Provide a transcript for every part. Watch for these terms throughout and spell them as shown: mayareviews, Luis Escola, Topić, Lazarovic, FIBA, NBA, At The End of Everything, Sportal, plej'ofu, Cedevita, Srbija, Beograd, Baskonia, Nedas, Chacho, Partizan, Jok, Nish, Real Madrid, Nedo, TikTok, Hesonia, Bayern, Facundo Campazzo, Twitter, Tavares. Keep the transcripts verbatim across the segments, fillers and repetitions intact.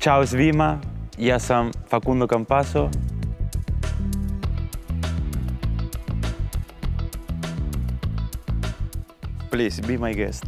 Ćao svima, ja sam Facundo Campazzo. Please, be my guest.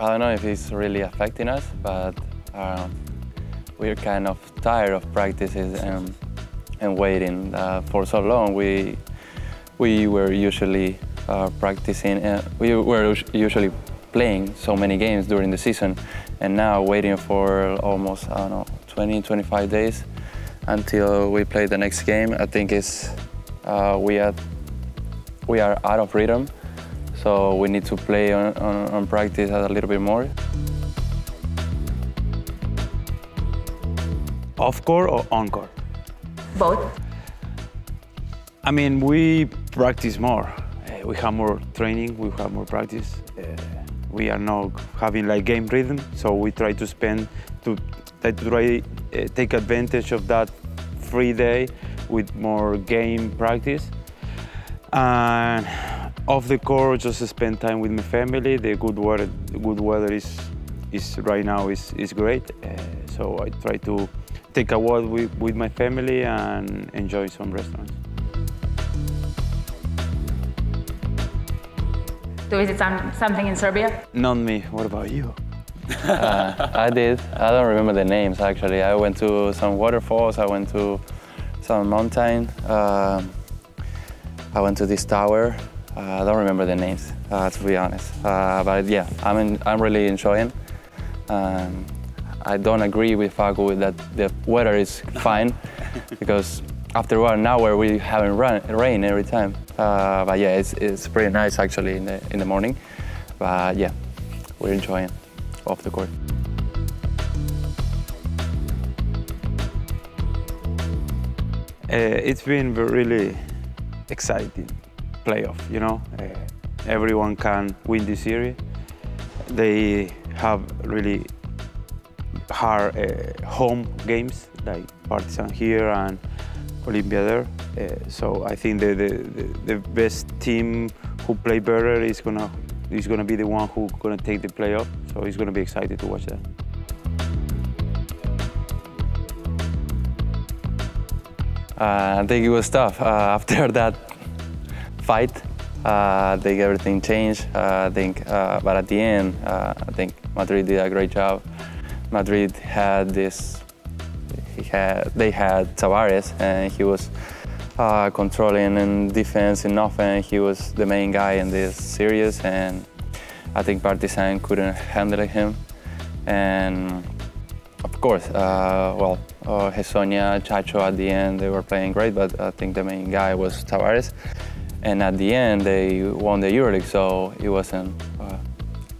I don't know if it's really affecting us, but um, we're kind of tired of practices and, and waiting. Uh, for so long, we, we were usually uh, practicing, uh, we were usually playing so many games during the season, and now waiting for almost, I don't know, twenty, twenty-five days until we play the next game. I think it's, uh, we, are, we are out of rhythm, so we need to play on, on, on practice a little bit more. Off-court or on-court? Both. I mean, we practice more. We have more training, we have more practice. Yeah. We are now having like game rhythm, so we try to spend, to, to try uh, take advantage of that free day with more game practice. And off the court, just spend time with my family. The good weather, good weather is, is right now is, is great. Uh, so I try to take a walk with, with my family and enjoy some restaurants. So is it some, something in Serbia? Not me. What about you? uh, I did. I don't remember the names, actually. I went to some waterfalls. I went to some mountain. Uh, I went to this tower. Uh, I don't remember the names, uh, to be honest. Uh, but yeah, I'm, in, I'm really enjoying. Um, I don't agree with Facu that the weather is fine, because after an hour, we haven't run rain every time. Uh, but yeah, it's, it's pretty nice actually in the, in the morning. But yeah, we're enjoying off the court. Uh, it's been really exciting playoff, you know. Uh, everyone can win this series. They have really hard uh, home games, like Partizan here and Olympia there. Uh, so I think the, the, the best team who play better is gonna, is gonna be the one who's gonna take the playoff. So it's gonna be exciting to watch that. Uh, I think it was tough. Uh, after that fight, uh, I think everything changed. Uh, I think, uh, but at the end, uh, I think Madrid did a great job. Madrid had this, he had, they had Tavares, and he was Uh, controlling in defense, in offense. He was the main guy in this series, and I think Partizan couldn't handle him. And of course, uh, well, uh, Hesonia, Chacho at the end, they were playing great, but I think the main guy was Tavares. And at the end, they won the Euroleague, so it wasn't a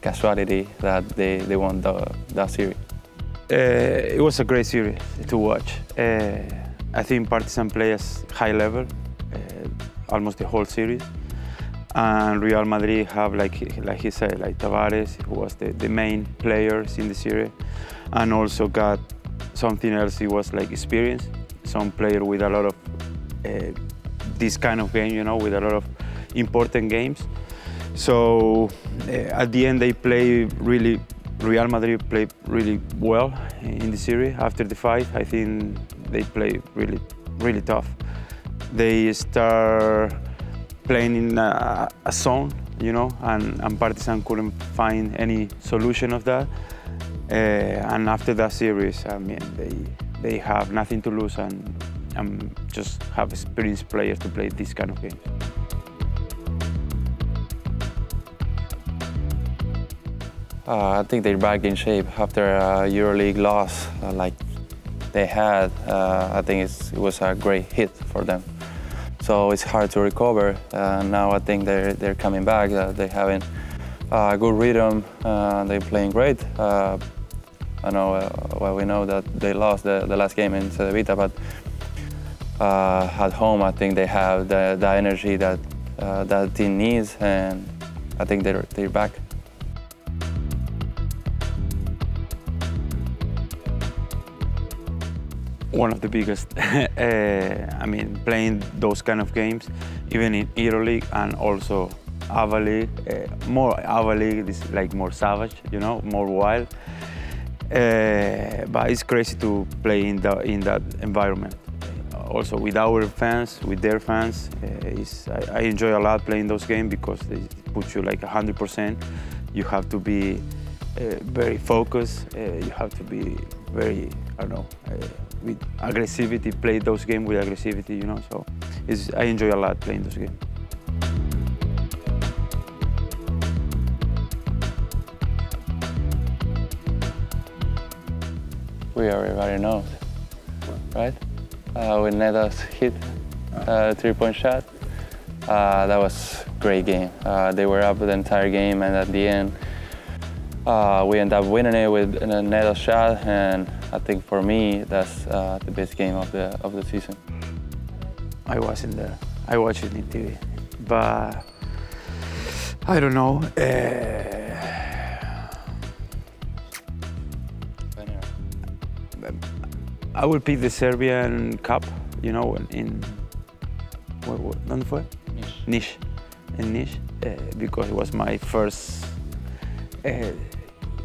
casualty that they, they won the, that series. Uh, it was a great series to watch. Uh, I think Partizan plays high level, uh, almost the whole series. And Real Madrid have, like, like he said, like Tavares, who was the, the main players in the series, and also got something else. It was like experience. Some player with a lot of uh, this kind of game, you know, with a lot of important games. So uh, at the end, they play really. Real Madrid played really well in the series. After the fight, I think they played really, really tough. They start playing in a, a zone, you know, and, and Partizan couldn't find any solution of that. Uh, and after that series, I mean, they they have nothing to lose and, and just have experienced players to play this kind of game. Uh, I think they're back in shape after a Euroleague loss uh, like they had. Uh, I think it's, it was a great hit for them. So it's hard to recover. Uh, now I think they're, they're coming back. Uh, they're having a uh, good rhythm. Uh, they're playing great. Uh, I know, uh, well, we know that they lost the, the last game in Cedevita, but uh, at home I think they have the, the energy that uh, that team needs, and I think they're, they're back. One of the biggest. uh, I mean, playing those kind of games, even in Euroleague and also Ava League, uh, more Ava League is like more savage, you know, more wild. Uh, but it's crazy to play in, the, in that environment. Also with our fans, with their fans, uh, it's, I, I enjoy a lot playing those games because they put you like one hundred percent. You have to be uh, very focused. Uh, you have to be very, I don't know, uh, with aggressivity, play those games with aggressivity, you know, so it's, I enjoy a lot playing those games. We already know, right? Uh, when Nedas hit uh, three-point shot, uh, that was a great game. Uh, they were up the entire game, and at the end, uh, we ended up winning it with a Nedas shot. And I think for me, that's uh, the best game of the of the season. I wasn't there. I watched it on T V, but I don't know. Uh... I will pick the Serbian Cup, you know, in what, what, ¿dónde fue? Nish. Nish. In Nish, uh, because it was my first uh,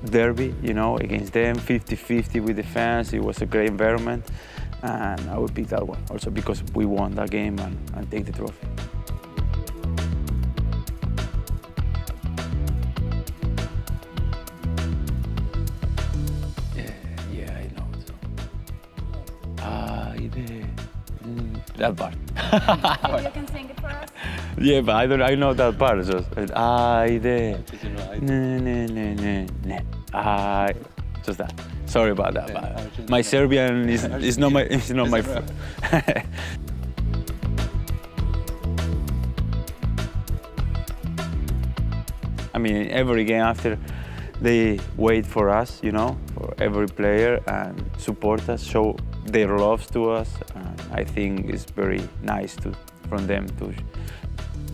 derby, you know, against them, fifty fifty with the fans. It was a great environment, and I will pick that one also because we won that game and, and take the trophy. That part. You can sing it for us? Yeah, but I don't. I know that part. It's just Aide. Ne ne ne ne ne. I just that. Sorry about that. But my Serbian is is not my is not my. I mean, every game after, they wait for us, you know, for every player and support us, show their love to us. And I think it's very nice to, from them to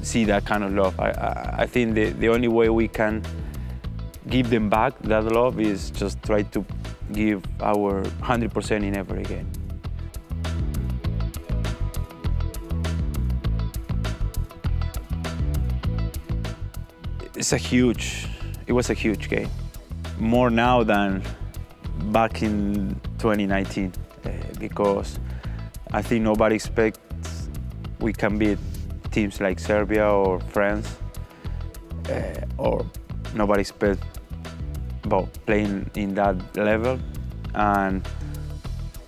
see that kind of love. I, I, I think the, the only way we can give them back that love is just try to give our one hundred percent in every game. It's a huge, it was a huge game. More now than back in twenty nineteen. Uh, because I think nobody expects we can beat teams like Serbia or France, uh, or nobody expects about playing in that level. And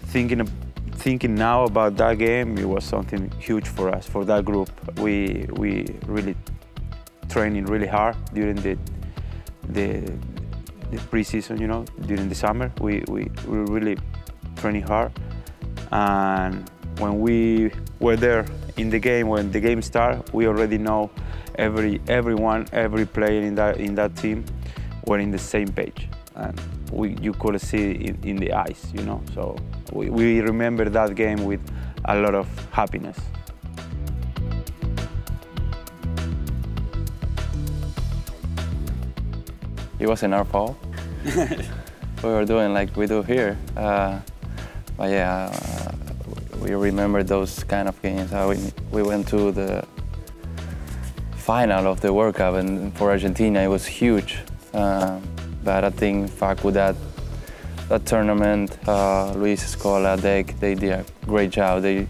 thinking, thinking now about that game, it was something huge for us, for that group. We we really training really hard during the the, the preseason, you know, during the summer. We we, we really. Training hard, and when we were there in the game, when the game started, we already know every everyone, every player in that in that team were in the same page, and we you could see it in, in the eyes, you know. So we, we remember that game with a lot of happiness. It wasn't our fault. We were doing like we do here. Uh, But yeah, uh, we remember those kind of games. How we, we went to the final of the World Cup, and for Argentina it was huge. Uh, but I think Facu, that, that tournament, uh, Luis Escola, Dec, they did a great job. They,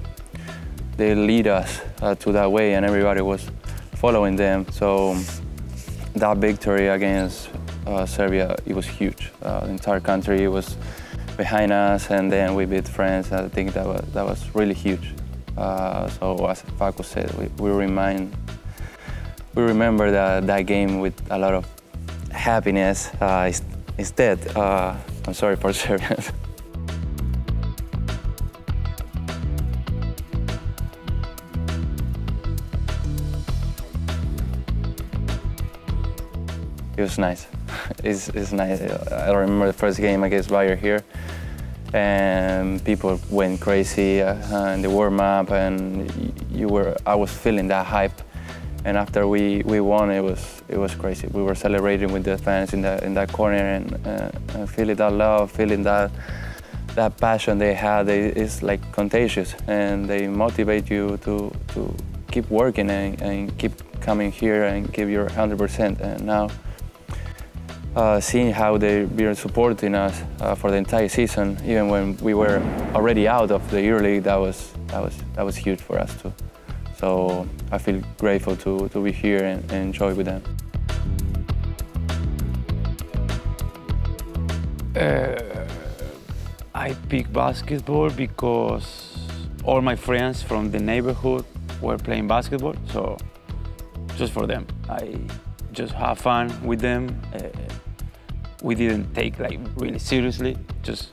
they lead us uh, to that way, and everybody was following them. So that victory against uh, Serbia, it was huge. Uh, the entire country it was behind us, and then we beat France. I think that was, that was really huge. Uh, so as Facu said, we, we remind, we remember that, that game with a lot of happiness. Uh, instead, uh, I'm sorry for Serbians. It was nice. It's, it's nice. I remember the first game against Bayern here, and people went crazy uh, in the warm-up, and you were. I was feeling that hype, and after we, we won, it was it was crazy. We were celebrating with the fans in that in that corner, and, uh, and feeling that love, feeling that that passion they had. They, it's like contagious, and they motivate you to to keep working and, and keep coming here and give your one hundred percent. And now. uh, seeing how they were supporting us uh, for the entire season, even when we were already out of the Euroleague, that was that was that was huge for us too. So I feel grateful to to be here and, and enjoy with them. Uh, I picked basketball because all my friends from the neighborhood were playing basketball, so just for them. I just have fun with them. Uh, we didn't take like really seriously, just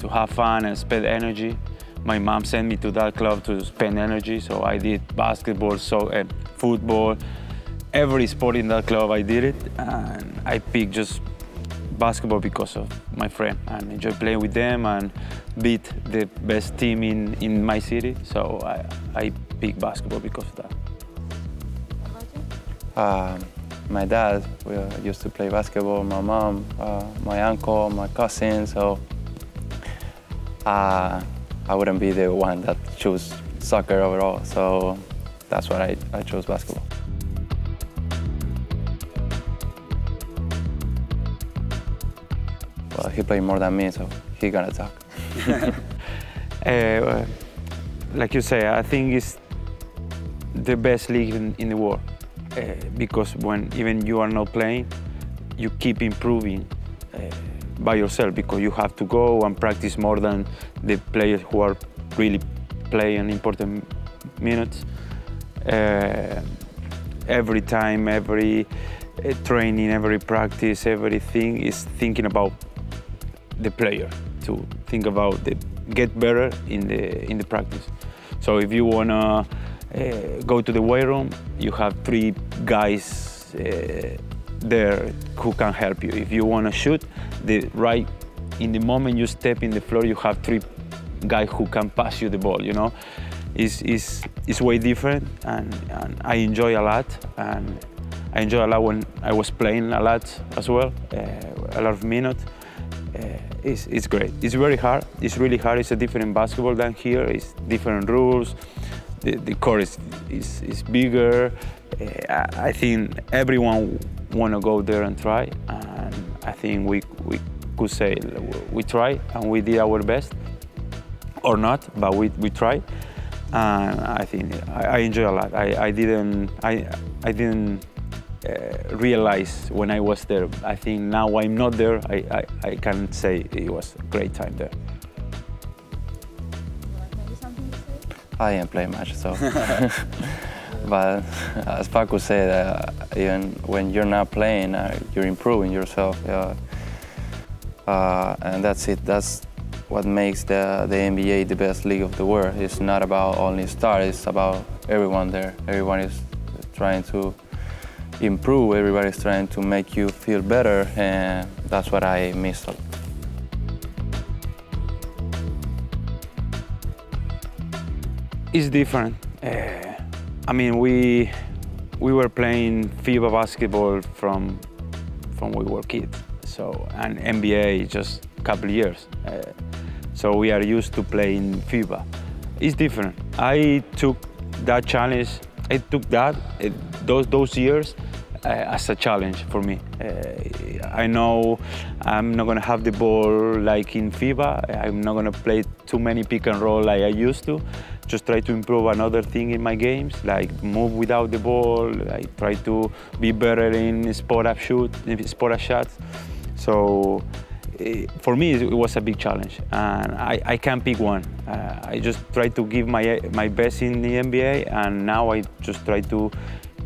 to have fun and spend energy. My mom sent me to that club to spend energy, so I did basketball, so and football, every sport in that club I did it, and I picked just basketball because of my friend. I enjoy playing with them and beat the best team in, in my city, so I, I picked basketball because of that. Uh, my dad we used to play basketball, my mom, uh, my uncle, my cousin, so uh, I wouldn't be the one that chose soccer overall, so that's why I, I chose basketball. Well, he played more than me, so he's gonna talk. uh, like you say, I think it's the best league in, in the world uh, because when even you are not playing, you keep improving uh, by yourself because you have to go and practice more than the players who are really playing important minutes. Uh, every time, every uh, training, every practice, everything is thinking about the player, to think about the get better in the in the practice. So if you wanna uh, go to the weight room, you have three guys uh, there who can help you. If you wanna shoot, the right in the moment you step in the floor, you have three guys who can pass you the ball. You know, it's it's it's way different, and, and I enjoy a lot, and I enjoy a lot when I was playing a lot as well, uh, a lot of minutes. Uh, it's, it's great. It's very hard. It's really hard. It's a different basketball than here. It's different rules. The, the court is, is, is bigger. Uh, I think everyone want to go there and try. And I think we, we could say we tried and we did our best. Or not, but we, we tried. And I think I, I enjoy a lot. I, I didn't, I, I didn't Uh, realize when I was there. I think now I'm not there, I, I, I can say it was a great time there. I didn't play much, so. But as Facu said, uh, even when you're not playing, uh, you're improving yourself. Uh, uh, and that's it. That's what makes the, the N B A the best league of the world. It's not about only stars, it's about everyone there. Everyone is trying to improve, everybody's trying to make you feel better, and that's what I miss. It's different. Uh, I mean, we we were playing FIBA basketball from from we were kids, so and N B A just a couple of years, uh, so we are used to playing FIBA. It's different. I took that challenge. I took that it, those those years. Uh, as a challenge for me. Uh, I know I'm not gonna have the ball like in FIBA. I'm not gonna play too many pick and roll like I used to. Just try to improve another thing in my games, like move without the ball. I try to be better in spot up shoot, spot up shots. So it, for me, it was a big challenge, and I, I can't pick one. Uh, I just try to give my my best in the N B A, and now I just try to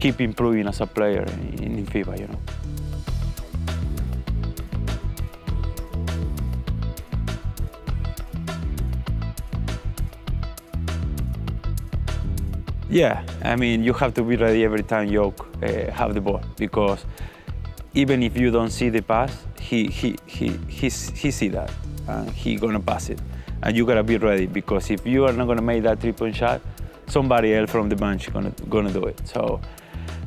keep improving as a player in, in FIBA, you know. Yeah, I mean, you have to be ready every time Jok uh, have the ball, because even if you don't see the pass, he he he he, he see that and he gonna pass it, and you gotta be ready, because if you are not gonna make that three-point shot, somebody else from the bench gonna gonna do it. So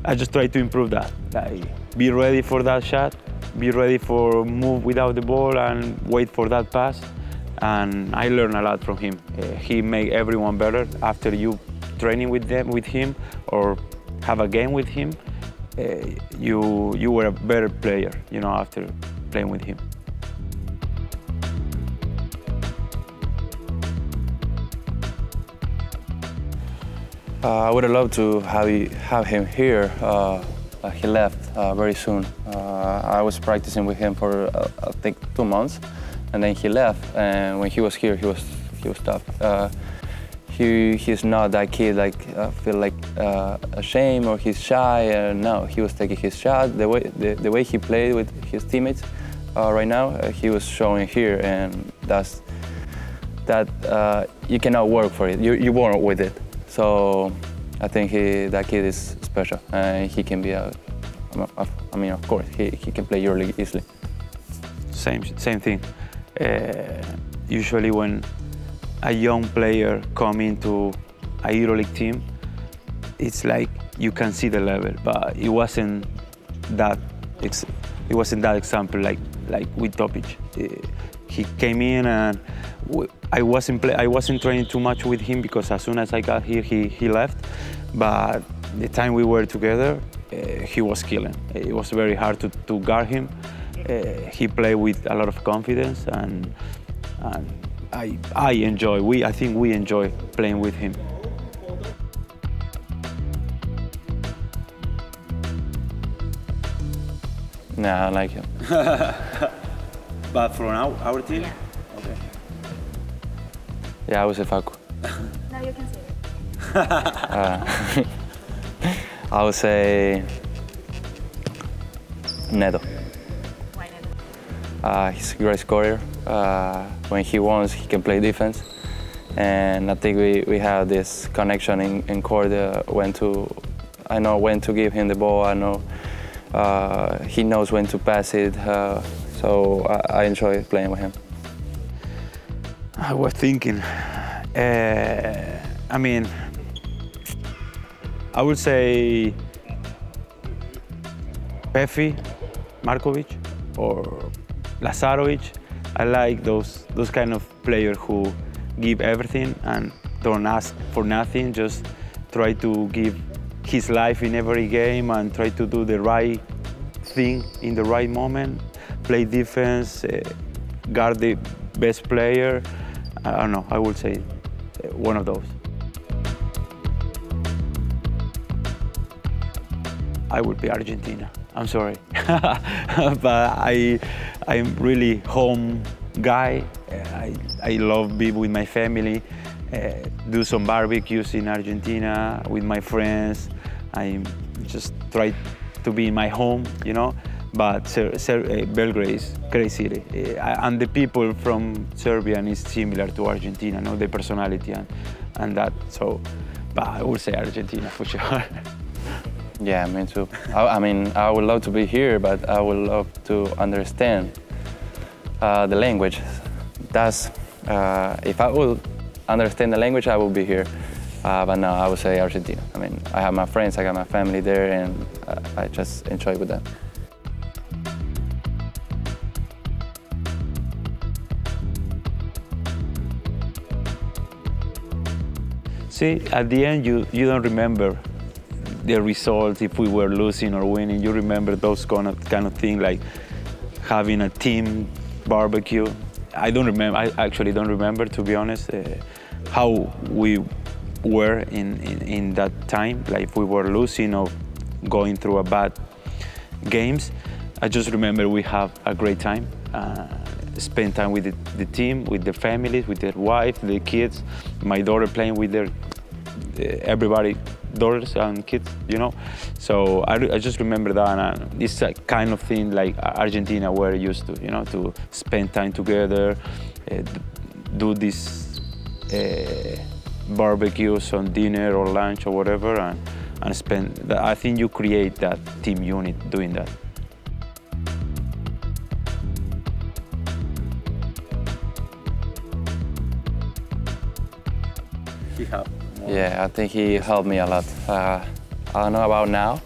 I just try to improve that. Like, be ready for that shot, be ready for move without the ball and wait for that pass. And I learned a lot from him. Uh, he made everyone better. After you training with them, with him, or have a game with him, uh, you you were a better player, you know, after playing with him. Uh, I would have loved to have, he, have him here. Uh, he left uh, very soon. Uh, I was practicing with him for uh, I think two months, and then he left. And when he was here, he was he was tough. Uh, he he's not that kid like I feel like uh, ashamed or he's shy. Uh, no, he was taking his shot. The way the, the way he played with his teammates uh, right now, uh, he was showing here, and that's that uh, you cannot work for it. You you born with it. So I think he, that kid is special, and uh, he can be a, a, I mean, of course, he, he can play EuroLeague easily. Same, same thing. Uh, usually when a young player comes into a EuroLeague team, it's like you can see the level, but it wasn't that, ex it wasn't that example like, like with Topić. Uh, He came in and I wasn't play, I wasn't training too much with him because as soon as I got here, he, he left. But the time we were together, uh, he was killing. It was very hard to, to guard him. Uh, he played with a lot of confidence, and, and I, I enjoy, we, I think we enjoy playing with him. Nah, I like him. But for now, our team? Yeah. Okay. Yeah, I was a Facu. Now you can say it. uh, I would say Nedo. Why Nedo? Uh, he's a great scorer. Uh, when he wants, he can play defense. And I think we, we have this connection in, in court uh, when to, I know when to give him the ball, I know uh, he knows when to pass it. Uh, So I, I enjoy playing with him. I was thinking, uh, I mean, I would say Peffi Markovic or Lazarovic. I like those, those kind of players who give everything and don't ask for nothing, just try to give his life in every game and try to do the right thing in the right moment. Play defense, uh, guard the best player. I don't know, I would say one of those. I would be Argentina, I'm sorry. But I, I'm really home guy. I, I love being with my family, uh, do some barbecues in Argentina with my friends. I just try to be in my home, you know? But Ser Ser uh, Belgrade is a great city. Uh, and the people from Serbia is similar to Argentina, no? The personality and, and that. So, but I would say Argentina for sure. Yeah, me too. I, I mean, I would love to be here, but I would love to understand uh, the language. That's, uh, if I would understand the language, I would be here. Uh, but no, I would say Argentina. I mean, I have my friends, I got my family there, and I, I just enjoy with them. See, at the end, you, you don't remember the results, if we were losing or winning. You remember those kind of, kind of things, like having a team barbecue. I don't remember, I actually don't remember, to be honest, uh, how we were in, in, in that time, like if we were losing or going through a bad games. I just remember we have a great time. Uh, spend time with the, the team, with the families, with their wife, the kids. My daughter playing with their, everybody, daughters and kids, you know? So I, I just remember that, and it's a kind of thing like Argentina were used to, you know, to spend time together, uh, do these uh, barbecues on dinner or lunch or whatever, and, and spend, I think you create that team unit doing that. Yeah, I think he helped me a lot. Uh, I don't know about now,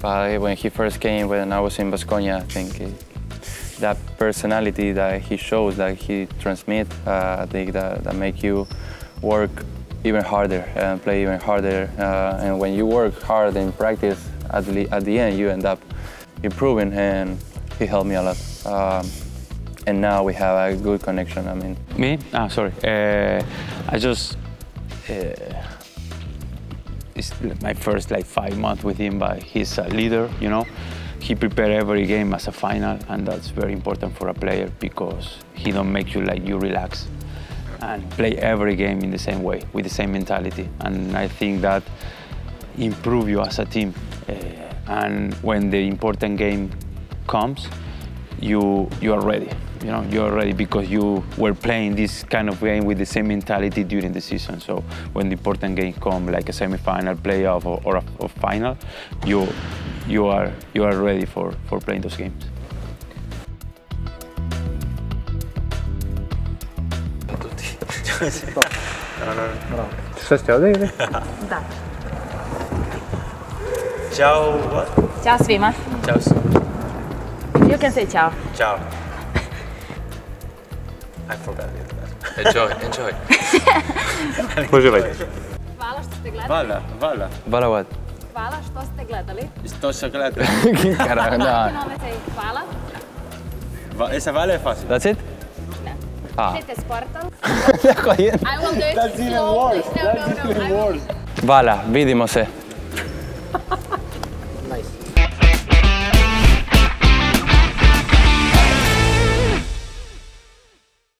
but when he first came, when I was in Baskonia, I think he, that personality that he shows, that he transmits, uh, I think that, that makes you work even harder and play even harder. Uh, and when you work hard in practice, at the, at the end you end up improving, and he helped me a lot. Um, and now we have a good connection, I mean. Me? Ah, sorry. Uh, I just... Uh, it's my first like five months with him, but he's a leader, you know. He prepares every game as a final, and that's very important for a player because he don't make you like you relax and play every game in the same way, with the same mentality. And I think that improve you as a team. Uh, and when the important game comes, you you are ready. You know, you're ready because you were playing this kind of game with the same mentality during the season. So when the important game comes, like a semi-final, playoff, or, or a or final, you you are you are ready for for playing those games. Ciao. Ciao svima. Ciao. You can say ciao. Ciao. I forgot it. Enjoy, enjoy. Uživajte. Hvala što ste gledali. Hvala, hvala. Hvala what? Hvala što ste gledali. Što ste gledali. Karanda. Hvala. Va, esa vale je fácil. That's it? Ne. Ah. Šete sportal. I will do it. That's even worse. That's even worse. Hvala, vidimo se.